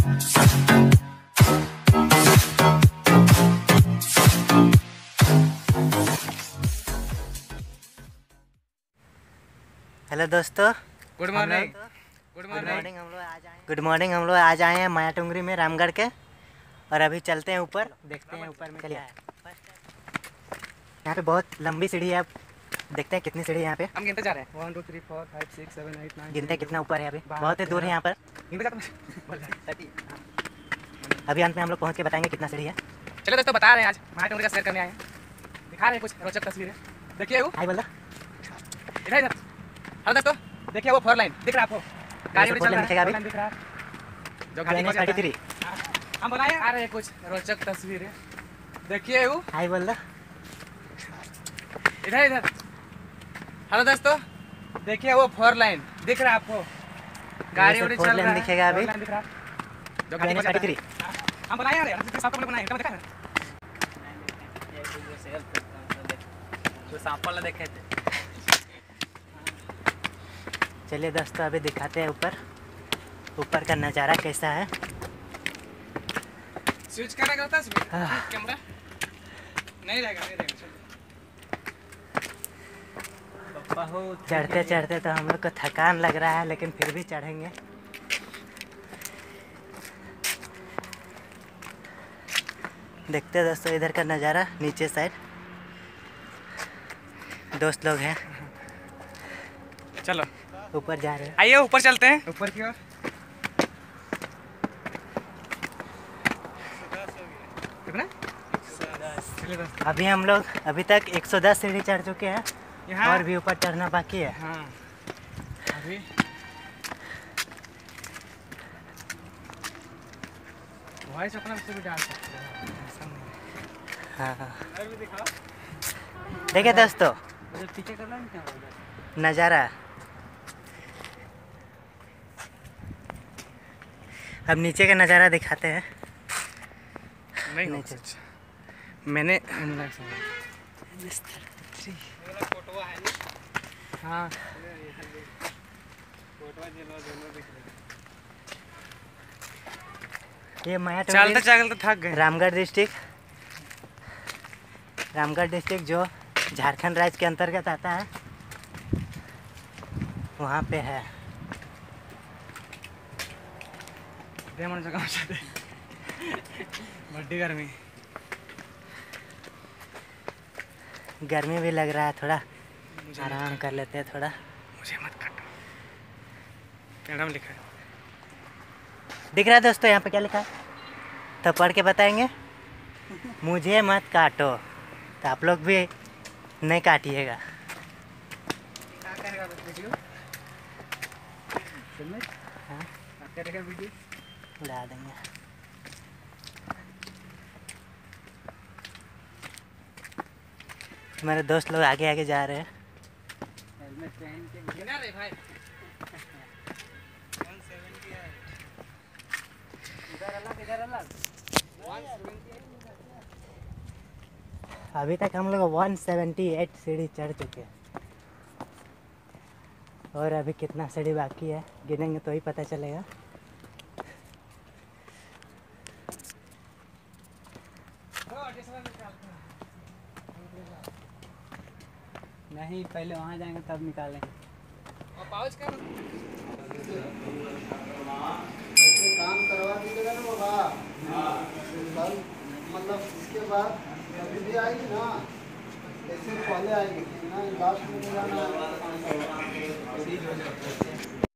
Hello दोस्तों, good morning. हम लोग आज आए हैं माया टुंगरी में रामगढ़ के, और अभी चलते हैं ऊपर, देखते हैं ऊपर में क्या है। यहाँ पे बहुत लंबी सीढ़ी है, आप देखते हैं कितनी सीढ़ी है यहाँ पे। हम गिनते जा रहे हैं 1 2 3 4 5 6 7 8 9, गिनते कितना ऊपर है। अभी बहुत ही दूर है यहाँ पर। अभी अंत में हम लोग पहुँच के बताएंगे कितना सीढ़ी है। चलो दोस्तों, बता रहे हैं आज माया टुंगरी का सैर करने आए हैं, दिखा रहे हैं कुछ रोचक तस्वीरें। देखिए वो, हाय बोल रहा। हेलो दोस्तों, देखिए वो फोर लाइन दिख रहा है आपको, गाड़ी में चल रहा है, दिख रहा है जो गाड़ी में चलती थी। हम बनाए आ रहे हैं कुछ रोचक तस्वीरें। देखिए वो, हाय बोल रहा, इधर। हेलो दोस्तों, देखिए वो फोर लाइन दिख रहा है आपको, गाड़ी में चल रहा है, दिखेगा अभी जो गाड़ी में चलती थी। हम बनाए आ रहे हैं, सब को बनाए एकदम, देखा ना जो सांप वाला देखे थे। चलिए दोस्तों, अभी दिखाते हैं ऊपर का नज़ारा कैसा है। स्विच करना करता है कैमरा, नहीं रहेगा। चढ़ते तो हम लोग को थकान लग रहा है, लेकिन फिर भी चढ़ेंगे। देखते हैं दोस्तों इधर का नज़ारा, नीचे साइड दोस्त लोग हैं। चलो ऊपर जा रहे हैं, आइए ऊपर चलते हैं, ऊपर की ओर। कितना? 110। अभी हम लोग अभी तक 110 सीढ़ी चढ़ चुके हैं, यहाँ और भी ऊपर चढ़ना बाकी है। हाँ। अभी वॉइस अपना भी डाल सकते हैं। हाँ, देखिए दोस्तों नज़ारा। अब नीचे का नज़ारा दिखाते हैं। नीचे मैंने हाँ, ये माया चलते थक गए। रामगढ़ डिस्ट्रिक्ट जो झारखंड राज्य के अंतर्गत आता है, वहाँ पे है। गर्मी भी लग रहा है, थोड़ा आराम कर लेते हैं। थोड़ा मुझे मत काटो। लिखा है, दिख रहा है दोस्तों यहाँ पे क्या लिखा है, तो पढ़ के बताएंगे। मुझे मत काटो, तो आप लोग भी नहीं काटिएगा। उड़ा देंगे। हमारे दोस्त लोग आगे आगे जा रहे हैं। अभी तक हम लोग 178 सीढ़ी चढ़ चुके हैं, और अभी कितना सीढ़ी बाकी है गिनेंगे तो ही पता चलेगा। नहीं, पहले वहाँ जाएंगे तब निकालेंगे। और पाउच का काम करवा दीजिएगा ना बाबा। हाँ, मतलब इसके बाद कभी भी आएगी ना, ऐसे पहले आएगी ना, लास्ट में जाना।